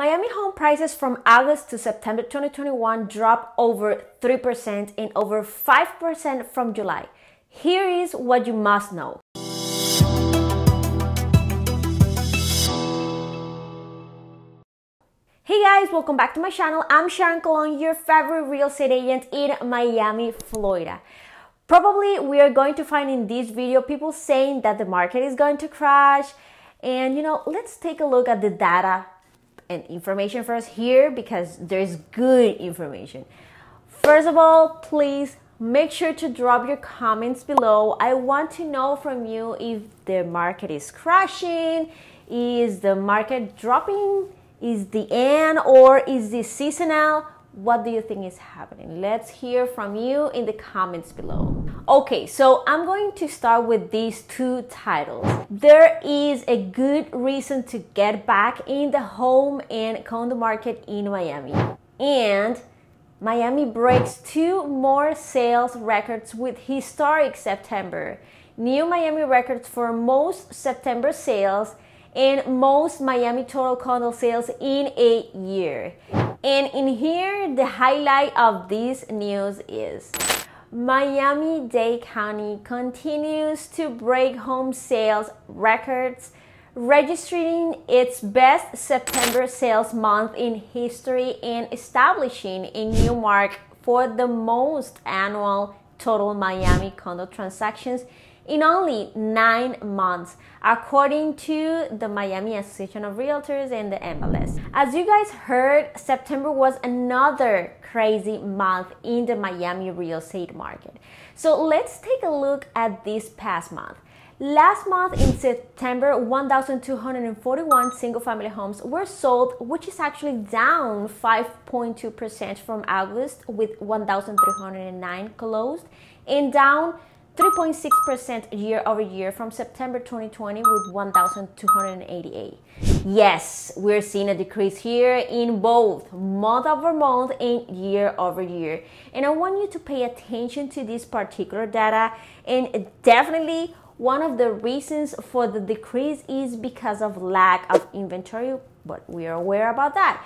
Miami home prices from August to September 2021 dropped over 3% and over 5% from July. Here is what you must know. Hey guys, welcome back to my channel. I'm Sharon Colón, your favorite real estate agent in Miami, Florida. Probably we are going to find in this video people saying that the market is going to crash. And you know, let's take a look at the data and information first here, because there is good information. First of all, please make sure to drop your comments below. I want to know from you if the market is crashing, is the market dropping, is the end, or is this seasonal? What do you think is happening? Let's hear from you in the comments below. Okay, so I'm going to start with these two titles. There is a good reason to get back in the home and condo market in Miami. And Miami breaks two more sales records with historic September. New Miami records for most September sales and most Miami total condo sales in a year. And in here, the highlight of this news is Miami-Dade County continues to break home sales records, registering its best September sales month in history and establishing a new mark for the most annual total Miami condo transactions in only 9 months, according to the Miami Association of Realtors and the MLS. As you guys heard, September was another crazy month in the Miami real estate market. So let's take a look at this past month. Last month in September, 1,241 single-family homes were sold, which is actually down 5.2% from August with 1,309 closed, and down 3.6% year over year from September 2020 with 1,288. Yes, we're seeing a decrease here in both month over month and year over year. And I want you to pay attention to this particular data. And definitely one of the reasons for the decrease is because of lack of inventory, but we are aware about that.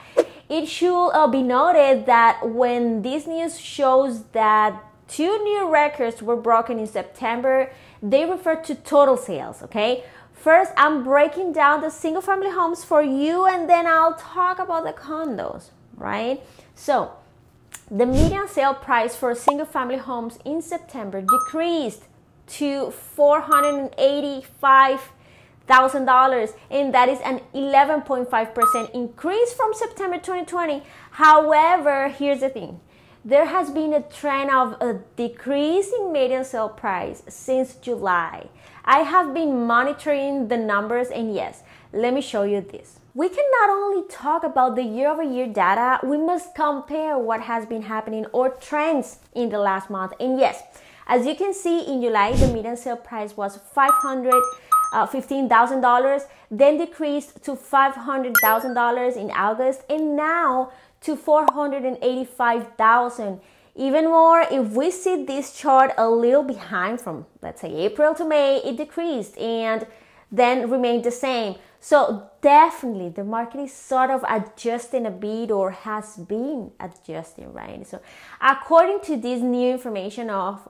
It should be noted that when this news shows that two new records were broken in September, they refer to total sales, okay? First, I'm breaking down the single-family homes for you, and then I'll talk about the condos, right? So, the median sale price for single-family homes in September decreased to $485,000, and that is an 11.5% increase from September 2020. However, here's the thing. There has been a trend of a decreasing median sale price since July. I have been monitoring the numbers, and yes, let me show you this. We can not only talk about the year-over-year data, we must compare what has been happening or trends in the last month. And yes, as you can see, in July, the median sale price was $515,000, then decreased to $500,000 in August, and now to $485,000. Even more, if we see this chart a little behind from, let's say, April to May, it decreased and then remained the same. So definitely the market is sort of adjusting a bit, or has been adjusting, right? So according to this new information of,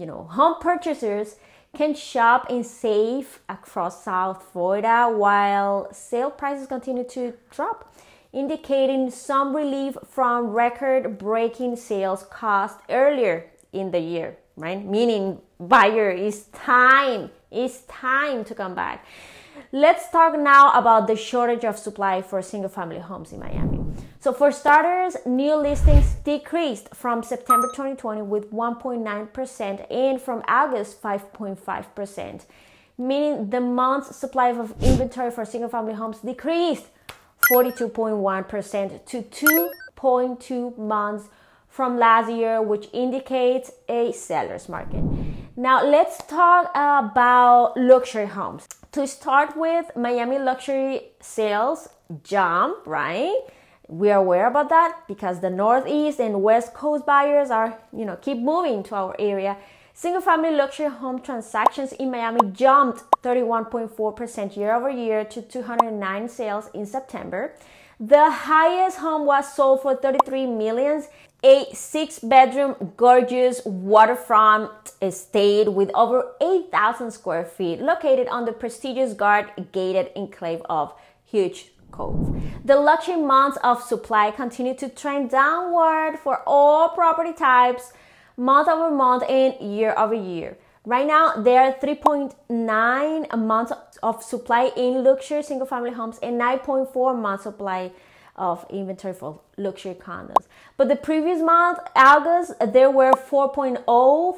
you know, home purchasers can shop and save across South Florida while sale prices continue to drop, indicating some relief from record-breaking sales costs earlier in the year, right? Meaning buyer, it's time to come back. Let's talk now about the shortage of supply for single-family homes in Miami. So for starters, new listings decreased from September 2020 with 1.9% and from August 5.5%, meaning the month's supply of inventory for single-family homes decreased 42.1% to 2.2 months from last year, which indicates a seller's market. Now let's talk about luxury homes. To start with, Miami luxury sales jump, right? We are aware about that because the Northeast and West Coast buyers are, you know, keep moving to our area. Single-family luxury home transactions in Miami jumped 31.4% year-over-year to 209 sales in September. The highest home was sold for $33 million, a 6-bedroom gorgeous waterfront estate with over 8,000 square feet located on the prestigious guard-gated enclave of Huge Cove. The luxury months of supply continued to trend downward for all property types month over month and year over year. Right now, there are 3.9 months of supply in luxury single-family homes and 9.4 months supply of inventory for luxury condos. But the previous month, August, there were 4.0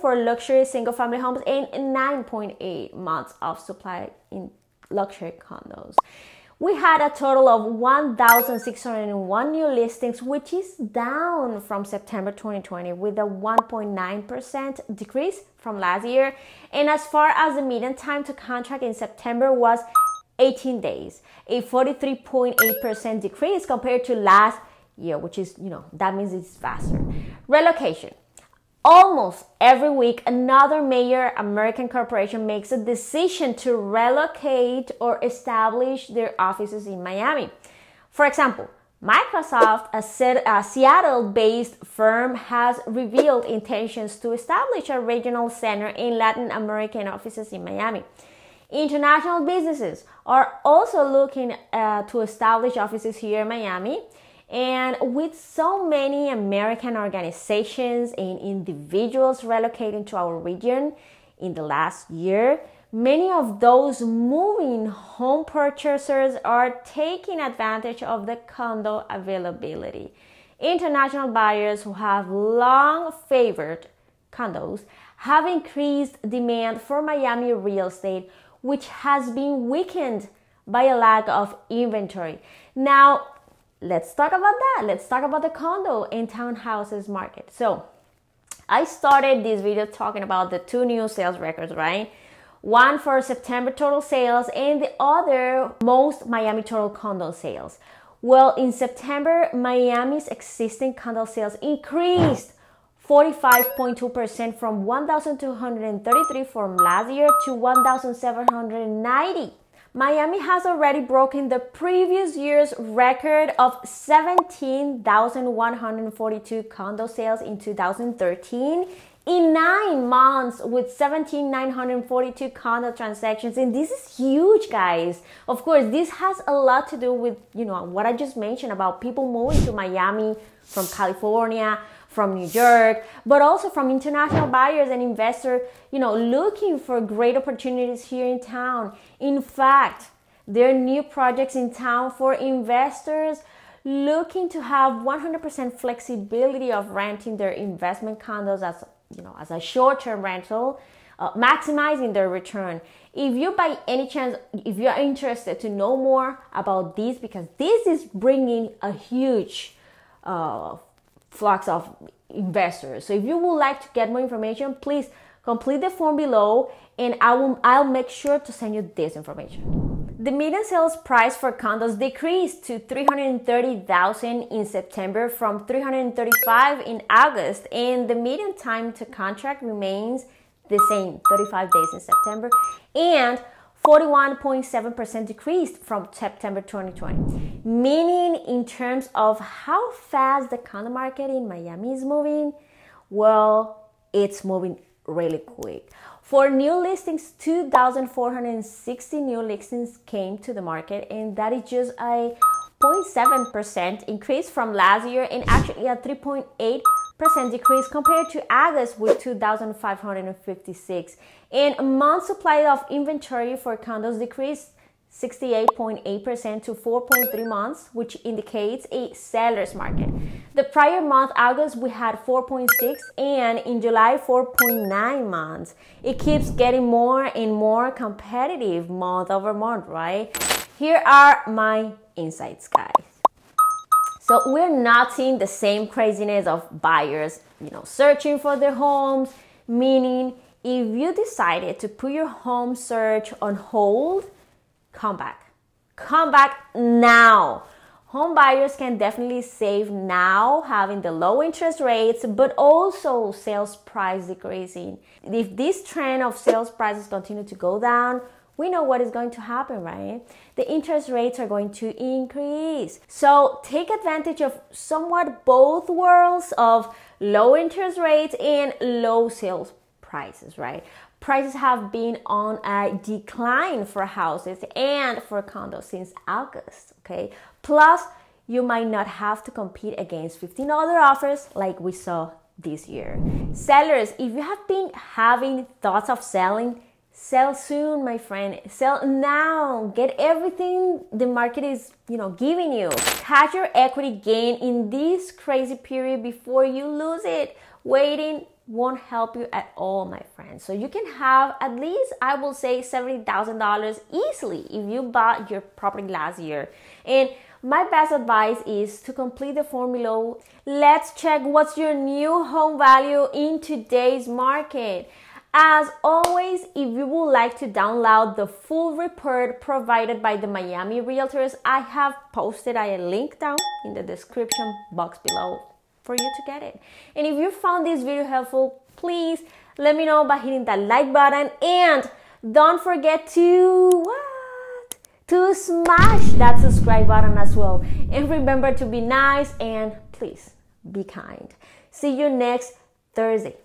for luxury single-family homes and 9.8 months of supply in luxury condos. We had a total of 1,601 new listings, which is down from September 2020 with a 1.9% decrease from last year. And as far as the median time to contract in September was 18 days, a 43.8% decrease compared to last year, which is, that means it's faster. Relocation. Almost every week, another major American corporation makes a decision to relocate or establish their offices in Miami. For example, Microsoft, a Seattle-based firm, has revealed intentions to establish a regional center in Latin American offices in Miami. International businesses are also looking to establish offices here in Miami. And with so many American organizations and individuals relocating to our region in the last year, many of those moving home purchasers are taking advantage of the condo availability. International buyers who have long favored condos have increased demand for Miami real estate, which has been weakened by a lack of inventory. Now, let's talk about that. Let's talk about the condo and townhouses market. So I started this video talking about the two new sales records, right? One for September total sales and the other most Miami total condo sales. Well, in September, Miami's existing condo sales increased 45.2% from 1,233 from last year to 1,790. Miami has already broken the previous year's record of 17,142 condo sales in 2013 in 9 months with 17,942 condo transactions. And this is huge, guys. Of course, this has a lot to do with, what I just mentioned about people moving to Miami from California, from New York, but also from international buyers and investors, looking for great opportunities here in town. In fact, there are new projects in town for investors looking to have 100% flexibility of renting their investment condos as, as a short-term rental, maximizing their return. If you by any chance, if you're interested to know more about this, because this is bringing a huge flocks of investors. So if you would like to get more information, please complete the form below and I'll make sure to send you this information. The median sales price for condos decreased to $330,000 in September from $335,000 in August, and the median time to contract remains the same, 35 days in September, and 41.7% decreased from September 2020, meaning in terms of how fast the condo market in Miami is moving, well, it's moving really quick. For new listings, 2,460 new listings came to the market, and that is just a 0.7% increase from last year and actually a 3.8% decrease compared to August with 2,556, and month supply of inventory for condos decreased 68.8% to 4.3 months, which indicates a seller's market. The prior month, August, we had 4.6, and in July, 4.9 months. It keeps getting more and more competitive month over month, right? Here are my insights, guys. So we're not seeing the same craziness of buyers, searching for their homes, meaning if you decided to put your home search on hold, come back. Come back now. Home buyers can definitely save now, having the low interest rates, but also sales price decreasing. If this trend of sales prices continue to go down, we know what is going to happen, right? The interest rates are going to increase. So take advantage of somewhat both worlds of low interest rates and low sales prices, right? Prices have been on a decline for houses and for condos since August, okay? Plus, you might not have to compete against 15 other offers like we saw this year. Sellers, if you have been having thoughts of selling, sell soon, my friend. Sell now. Get everything the market is, giving you. Catch your equity gain in this crazy period before you lose it. Waiting won't help you at all, my friend. So you can have at least, I will say, $70,000 easily if you bought your property last year. And my best advice is to complete the form below. Let's check what's your new home value in today's market. As always, if you would like to download the full report provided by the Miami Realtors, I have posted a link down in the description box below for you to get it. And if you found this video helpful, please let me know by hitting that like button, and don't forget to smash that subscribe button as well. And remember to be nice and please be kind. See you next Thursday.